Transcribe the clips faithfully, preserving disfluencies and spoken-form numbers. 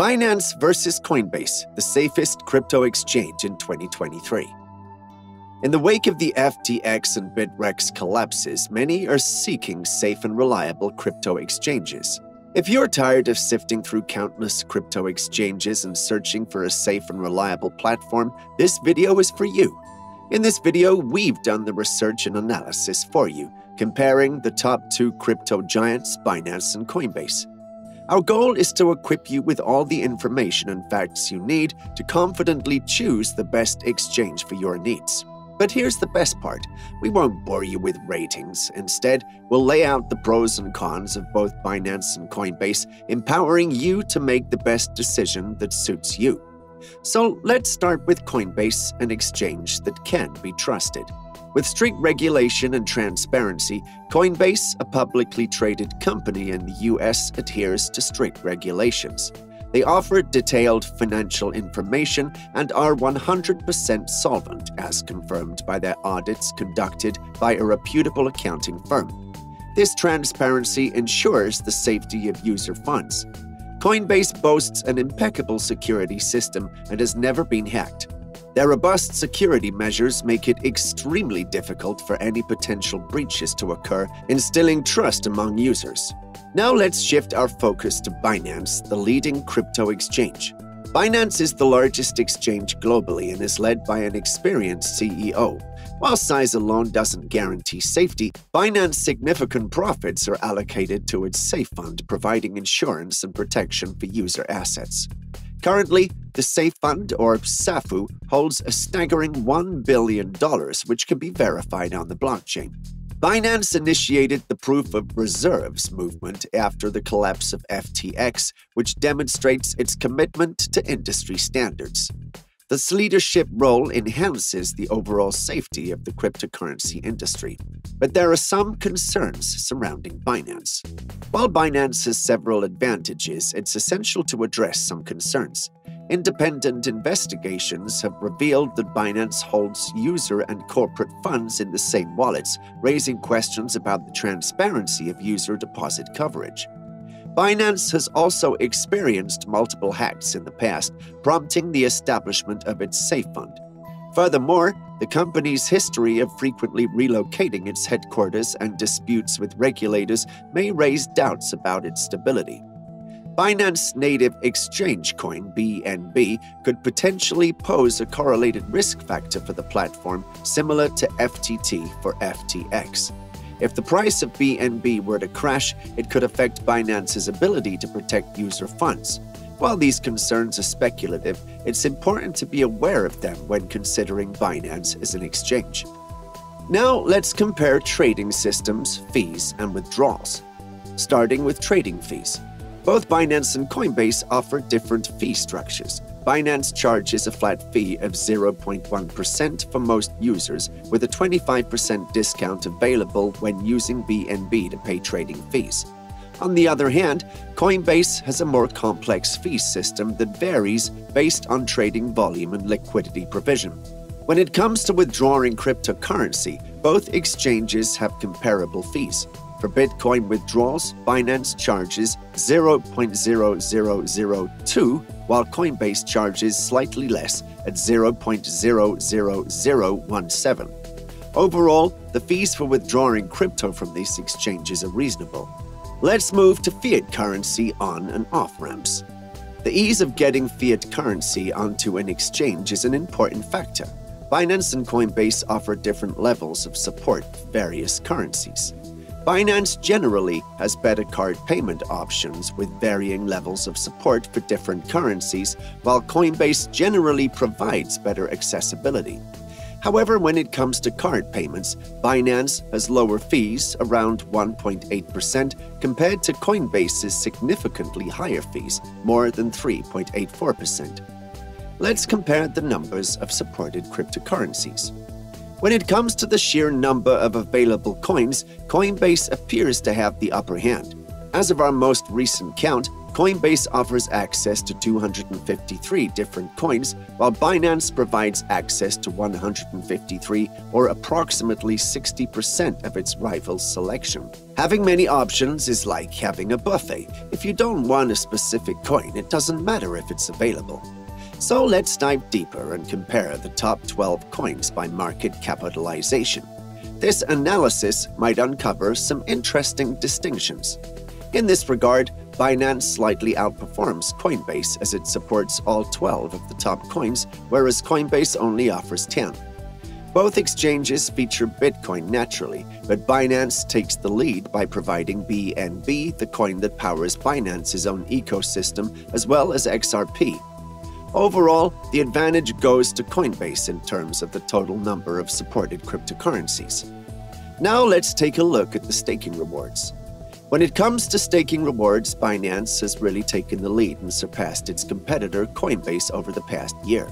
Binance versus Coinbase, the safest crypto exchange in twenty twenty-three. In the wake of the F T X and Bittrex collapses, many are seeking safe and reliable crypto exchanges. If you're tired of sifting through countless crypto exchanges and searching for a safe and reliable platform, this video is for you. In this video, we've done the research and analysis for you, comparing the top two crypto giants, Binance and Coinbase. Our goal is to equip you with all the information and facts you need to confidently choose the best exchange for your needs. But here's the best part. We won't bore you with ratings. Instead, we'll lay out the pros and cons of both Binance and Coinbase, empowering you to make the best decision that suits you. So let's start with Coinbase, an exchange that can be trusted. With strict regulation and transparency, Coinbase, a publicly traded company in the U S, adheres to strict regulations. They offer detailed financial information and are one hundred percent solvent, as confirmed by their audits conducted by a reputable accounting firm. This transparency ensures the safety of user funds. Coinbase boasts an impeccable security system and has never been hacked. Their robust security measures make it extremely difficult for any potential breaches to occur, instilling trust among users. Now let's shift our focus to Binance, the leading crypto exchange. Binance is the largest exchange globally and is led by an experienced C E O. While size alone doesn't guarantee safety, Binance's significant profits are allocated to its safe fund, providing insurance and protection for user assets. Currently, the Safe Fund, or SAFU, holds a staggering one billion dollars, which can be verified on the blockchain. Binance initiated the Proof of Reserves movement after the collapse of F T X, which demonstrates its commitment to industry standards. This leadership role enhances the overall safety of the cryptocurrency industry. But there are some concerns surrounding Binance. While Binance has several advantages, it's essential to address some concerns. Independent investigations have revealed that Binance holds user and corporate funds in the same wallets, raising questions about the transparency of user deposit coverage. Binance has also experienced multiple hacks in the past, prompting the establishment of its safe fund. Furthermore, the company's history of frequently relocating its headquarters and disputes with regulators may raise doubts about its stability. Binance's native exchange coin, B N B, could potentially pose a correlated risk factor for the platform, similar to F T T for F T X. If the price of B N B were to crash, it could affect Binance's ability to protect user funds. While these concerns are speculative, it's important to be aware of them when considering Binance as an exchange. Now let's compare trading systems, fees, and withdrawals. Starting with trading fees. Both Binance and Coinbase offer different fee structures. Binance charges a flat fee of zero point one percent for most users, with a twenty-five percent discount available when using B N B to pay trading fees. On the other hand, Coinbase has a more complex fee system that varies based on trading volume and liquidity provision. When it comes to withdrawing cryptocurrency, both exchanges have comparable fees. For Bitcoin withdrawals, Binance charges zero point zero zero zero two, while Coinbase charges slightly less at zero point zero zero zero one seven. Overall, the fees for withdrawing crypto from these exchanges are reasonable. Let's move to fiat currency on and off ramps. The ease of getting fiat currency onto an exchange is an important factor. Binance and Coinbase offer different levels of support for various currencies. Binance generally has better card payment options with varying levels of support for different currencies, while Coinbase generally provides better accessibility. However, when it comes to card payments, Binance has lower fees, around one point eight percent, compared to Coinbase's significantly higher fees, more than three point eight four percent. Let's compare the numbers of supported cryptocurrencies. When it comes to the sheer number of available coins, Coinbase appears to have the upper hand. As of our most recent count, Coinbase offers access to two hundred fifty-three different coins, while Binance provides access to one hundred fifty-three, or approximately sixty percent of its rivals' selection. Having many options is like having a buffet. If you don't want a specific coin, it doesn't matter if it's available. So let's dive deeper and compare the top twelve coins by market capitalization. This analysis might uncover some interesting distinctions. In this regard, Binance slightly outperforms Coinbase as it supports all twelve of the top coins, whereas Coinbase only offers ten. Both exchanges feature Bitcoin naturally, but Binance takes the lead by providing B N B, the coin that powers Binance's own ecosystem, as well as X R P. Overall, the advantage goes to Coinbase in terms of the total number of supported cryptocurrencies. Now let's take a look at the staking rewards. When it comes to staking rewards, Binance has really taken the lead and surpassed its competitor Coinbase over the past year.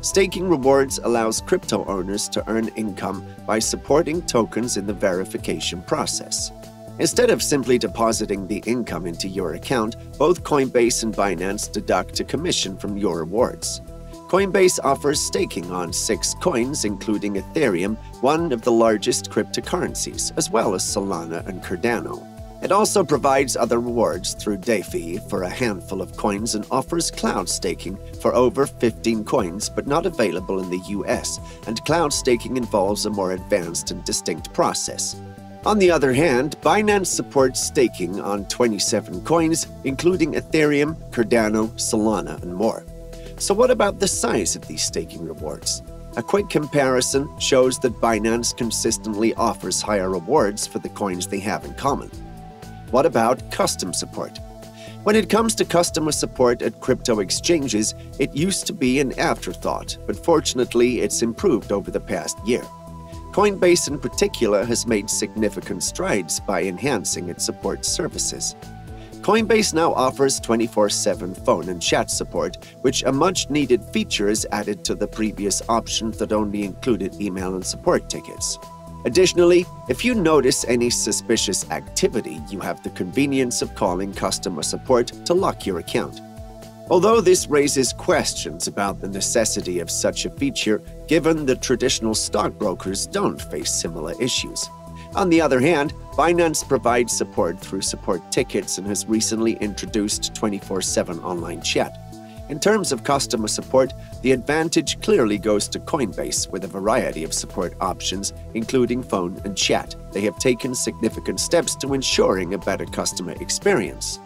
Staking rewards allows crypto owners to earn income by supporting tokens in the verification process. Instead of simply depositing the income into your account, both Coinbase and Binance deduct a commission from your rewards. Coinbase offers staking on six coins, including Ethereum, one of the largest cryptocurrencies, as well as Solana and Cardano. It also provides other rewards through DeFi for a handful of coins and offers cloud staking for over fifteen coins, but not available in the U S, and cloud staking involves a more advanced and distinct process. On the other hand, Binance supports staking on twenty-seven coins, including Ethereum, Cardano, Solana, and more. So what about the size of these staking rewards? A quick comparison shows that Binance consistently offers higher rewards for the coins they have in common. What about custom support? When it comes to customer support at crypto exchanges, it used to be an afterthought, but fortunately it's improved over the past year. Coinbase in particular has made significant strides by enhancing its support services. Coinbase now offers twenty-four seven phone and chat support, which a much-needed feature is added to the previous option that only included email and support tickets. Additionally, if you notice any suspicious activity, you have the convenience of calling customer support to lock your account. Although this raises questions about the necessity of such a feature, given that traditional stockbrokers don't face similar issues. On the other hand, Binance provides support through support tickets and has recently introduced twenty-four seven online chat. In terms of customer support, the advantage clearly goes to Coinbase with a variety of support options, including phone and chat. They have taken significant steps to ensuring a better customer experience.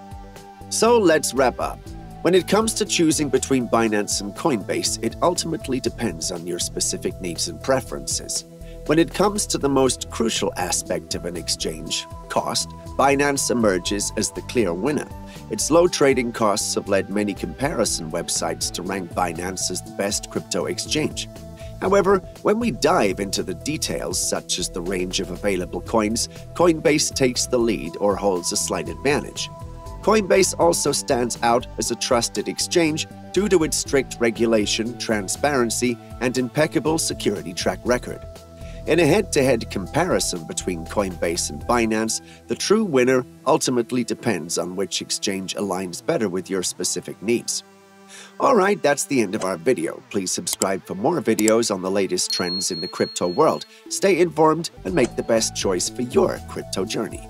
So let's wrap up. When it comes to choosing between Binance and Coinbase, it ultimately depends on your specific needs and preferences. When it comes to the most crucial aspect of an exchange, cost, Binance emerges as the clear winner. Its low trading costs have led many comparison websites to rank Binance as the best crypto exchange. However, when we dive into the details, such as the range of available coins, Coinbase takes the lead or holds a slight advantage. Coinbase also stands out as a trusted exchange due to its strict regulation, transparency, and impeccable security track record. In a head-to-head comparison between Coinbase and Binance, the true winner ultimately depends on which exchange aligns better with your specific needs. Alright, that's the end of our video. Please subscribe for more videos on the latest trends in the crypto world. Stay informed and make the best choice for your crypto journey.